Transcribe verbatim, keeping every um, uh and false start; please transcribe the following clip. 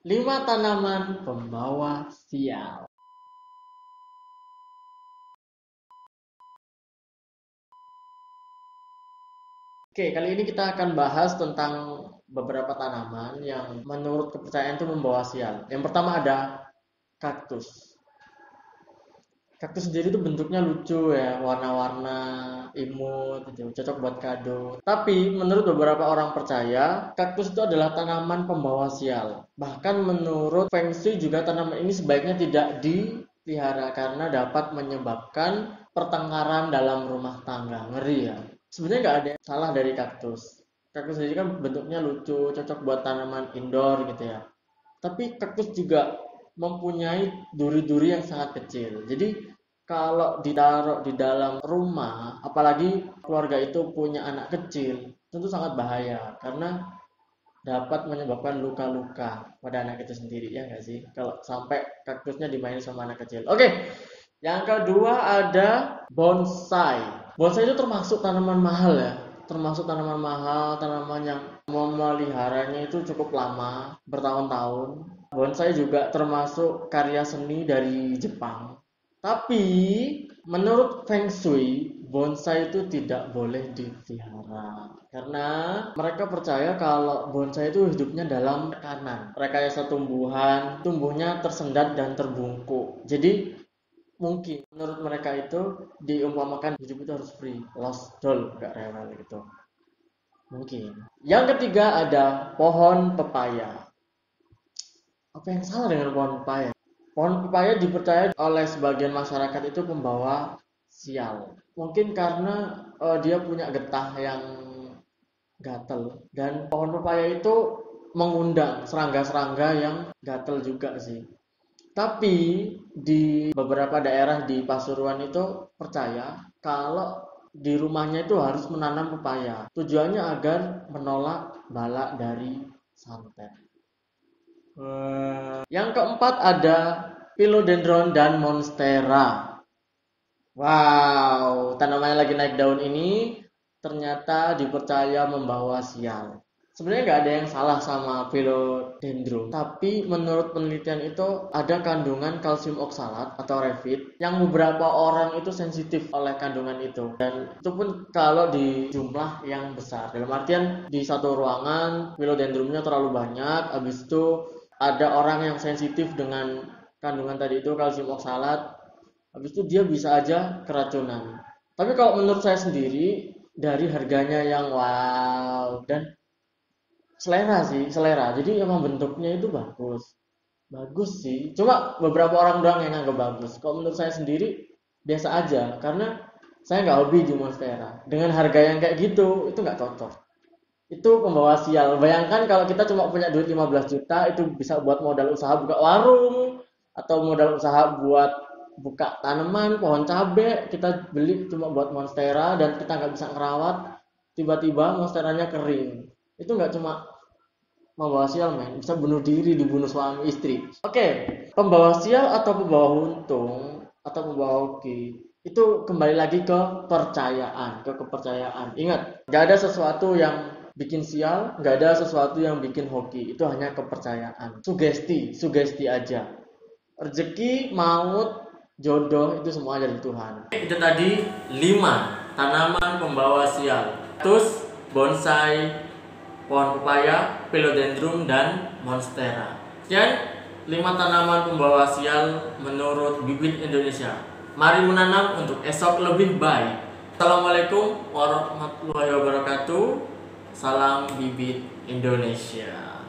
lima tanaman pembawa sial. Oke, kali ini kita akan bahas tentang beberapa tanaman yang menurut kepercayaan itu membawa sial. Yang pertama ada kaktus. Kaktus sendiri tuh bentuknya lucu ya, warna-warna, imut, gitu. Cocok buat kado. Tapi menurut beberapa orang percaya, kaktus itu adalah tanaman pembawa sial. Bahkan menurut Feng Shui juga tanaman ini sebaiknya tidak dipelihara karena dapat menyebabkan pertengkaran dalam rumah tangga. Ngeri ya. Sebenarnya nggak ada yang salah dari kaktus. Kaktus sendiri kan bentuknya lucu, cocok buat tanaman indoor gitu ya. Tapi kaktus juga mempunyai duri-duri yang sangat kecil. Jadi kalau ditaruh di dalam rumah, apalagi keluarga itu punya anak kecil, tentu sangat bahaya karena dapat menyebabkan luka-luka pada anak itu sendiri, ya nggak sih? Kalau sampai kaktusnya dimainin sama anak kecil. Oke, yang kedua ada bonsai. Bonsai itu termasuk tanaman mahal ya, termasuk tanaman mahal, tanaman yang memeliharanya itu cukup lama, bertahun-tahun. Bonsai juga termasuk karya seni dari Jepang. Tapi menurut Feng Shui, bonsai itu tidak boleh dipelihara karena mereka percaya kalau bonsai itu hidupnya dalam tekanan, rekayasa tumbuhan, tumbuhnya tersendat dan terbungkuk. Jadi mungkin menurut mereka itu diumpamakan hidup itu harus free, lost doll, gak rewel gitu. Mungkin. Yang ketiga ada pohon pepaya. Apa yang salah dengan pohon pepaya? Pohon pepaya dipercaya oleh sebagian masyarakat itu pembawa sial. Mungkin karena uh, dia punya getah yang gatel. Dan pohon pepaya itu mengundang serangga-serangga yang gatel juga sih. Tapi di beberapa daerah di Pasuruan itu percaya kalau di rumahnya itu harus menanam pepaya. Tujuannya agar menolak bala dari santet. Yang keempat ada Philodendron dan Monstera. Wow, tanamannya lagi naik daun ini ternyata dipercaya membawa sial. Sebenarnya nggak ada yang salah sama Philodendron, tapi menurut penelitian itu ada kandungan kalsium oksalat atau revit yang beberapa orang itu sensitif oleh kandungan itu. Dan itu pun kalau di jumlah yang besar, dalam artian di satu ruangan Philodendronnya terlalu banyak, habis itu ada orang yang sensitif dengan kandungan tadi itu kalsium oksalat, habis itu dia bisa aja keracunan. Tapi kalau menurut saya sendiri, dari harganya yang wow dan selera sih, selera. Jadi emang bentuknya itu bagus, bagus sih. Cuma beberapa orang doang yang nganggap bagus. Kalau menurut saya sendiri biasa aja, karena saya nggak hobi di Monstera. Dengan harga yang kayak gitu, itu nggak cocok. Itu pembawa sial. Bayangkan kalau kita cuma punya duit lima belas juta, itu bisa buat modal usaha buka warung, atau modal usaha buat buka tanaman, pohon cabai, kita beli cuma buat Monstera, dan kita nggak bisa ngerawat, tiba-tiba Monsteranya kering. Itu nggak cuma membawa sial, men. Bisa bunuh diri, dibunuh suami istri. Oke, okay. Pembawa sial atau pembawa untung, atau pembawa hoki, itu kembali lagi ke percayaan, ke kepercayaan. Ingat, nggak ada sesuatu yang bikin sial, nggak ada sesuatu yang bikin hoki. Itu hanya kepercayaan. Sugesti, sugesti aja. Rezeki, maut, jodoh, itu semua dari Tuhan. Itu tadi lima tanaman pembawa sial. Kaktus, bonsai, pohon pepaya, Philodendron, dan Monstera. Sekian lima tanaman pembawa sial menurut Bibit Indonesia. Mari menanam untuk esok lebih baik. Assalamualaikum warahmatullahi wabarakatuh. Salam Bibit Indonesia.